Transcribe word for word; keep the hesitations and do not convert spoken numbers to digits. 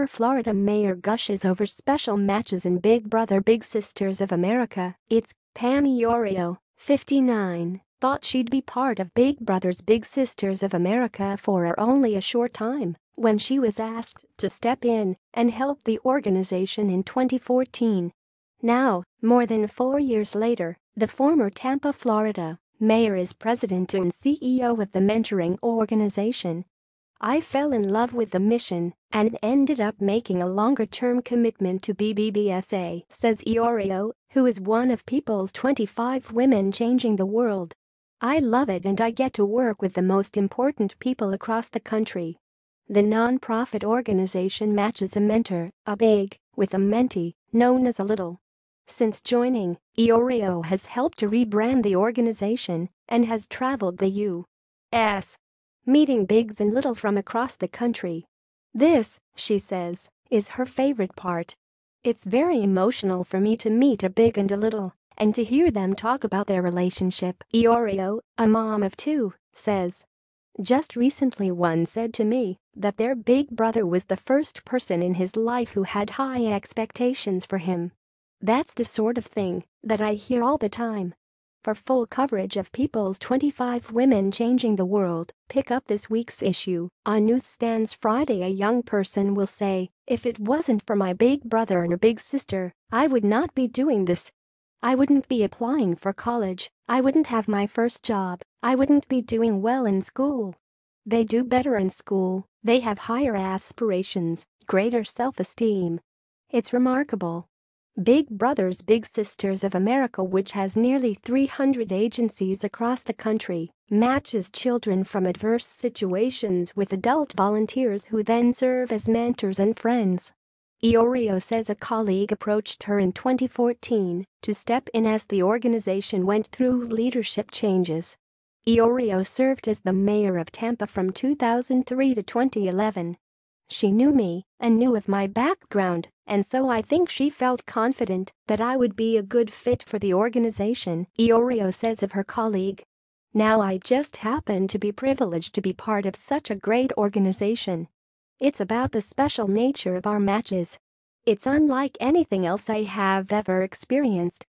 former Florida mayor gushes over special matches in Big Brother Big Sisters of America. It's Pam Iorio, fifty-nine, thought she'd be part of Big Brothers Big Sisters of America for only a short time when she was asked to step in and help the organization in twenty fourteen. Now, more than four years later, the former Tampa, Florida mayor is president and C E O of the mentoring organization. "I fell in love with the mission and ended up making a longer-term commitment to B B B S A," says Iorio, who is one of People's twenty-five women changing the world. "I love it, and I get to work with the most important people across the country." The nonprofit organization matches a mentor, a big, with a mentee, known as a little. Since joining, Iorio has helped to rebrand the organization and has traveled the U S meeting bigs and little from across the country. "This," she says, is her favorite part. "It's very emotional for me to meet a big and a little, and to hear them talk about their relationship," Iorio, a mom of two, says. "Just recently one said to me that their big brother was the first person in his life who had high expectations for him. That's the sort of thing that I hear all the time." For full coverage of People's twenty-five women changing the world, pick up this week's issue. On newsstands Friday, a young person will say, "If it wasn't for my big brother and big sister, I would not be doing this. I wouldn't be applying for college, I wouldn't have my first job, I wouldn't be doing well in school." They do better in school, they have higher aspirations, greater self-esteem. It's remarkable. Big Brothers Big Sisters of America, which has nearly three hundred agencies across the country, matches children from adverse situations with adult volunteers who then serve as mentors and friends. Iorio says a colleague approached her in twenty fourteen to step in as the organization went through leadership changes. Iorio served as the mayor of Tampa from two thousand three to twenty eleven. "She knew me and knew of my background, and so I think she felt confident that I would be a good fit for the organization," Iorio says of her colleague. "Now I just happen to be privileged to be part of such a great organization. It's about the special nature of our matches. It's unlike anything else I have ever experienced."